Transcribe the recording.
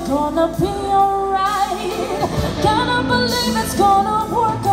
gonna be alright. Gotta believe it's gonna work out.